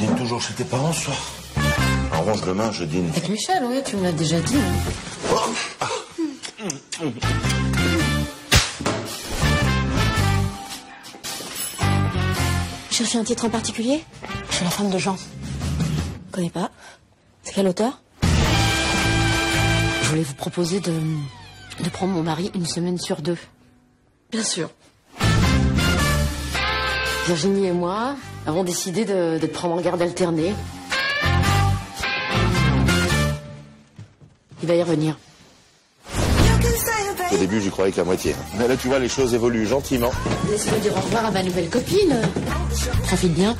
dînes toujours chez tes parents ce soir? En revanche, demain, je dîne. Avec Michel, oui, tu me l'as déjà dit. Hein. Oh. Ah. Cherchez un titre en particulier? Je suis la femme de Jean. Connais pas. C'est quel auteur? Je voulais vous proposer de prendre mon mari une semaine sur deux. Bien sûr. Virginie et moi avons décidé de te prendre en garde alternée. Il va y revenir. Au début, j'y croyais qu'à moitié. Mais là, tu vois, les choses évoluent gentiment. Laisse-moi dire au revoir à ma nouvelle copine. Profite bien.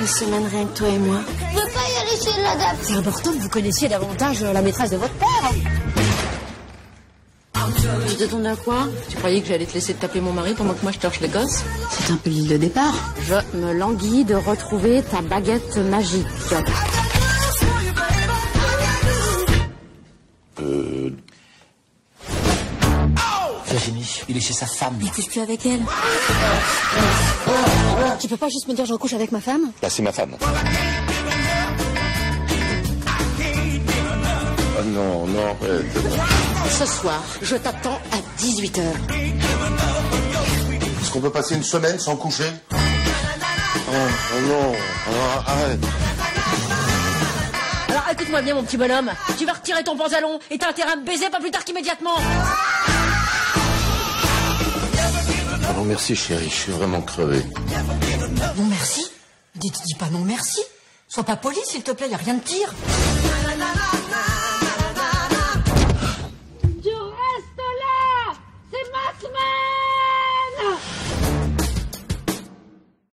Une semaine rien que toi et moi. Je veux pas y aller chez la dame. C'est important que vous connaissiez davantage la maîtresse de votre père. Tu t'attendais à quoi? Tu croyais que j'allais te laisser taper mon mari pendant que moi je torche les gosses? C'est un peu l'île de départ. Je me languis de retrouver ta baguette magique. Virginie, il est chez sa femme. Il couche plus avec elle. Tu peux pas juste me dire je couche avec ma femme? Bah c'est ma femme. Oh non, non, ce soir, je t'attends à 18h. Est-ce qu'on peut passer une semaine sans coucher? Oh, oh non, oh, arrête. Alors écoute-moi bien, mon petit bonhomme. Tu vas retirer ton pantalon et t'as intérêt à me baiser pas plus tard qu'immédiatement. Non merci, chérie, je suis vraiment crevé. Non merci? Dis pas non merci. Sois pas poli, s'il te plaît, y a rien de pire.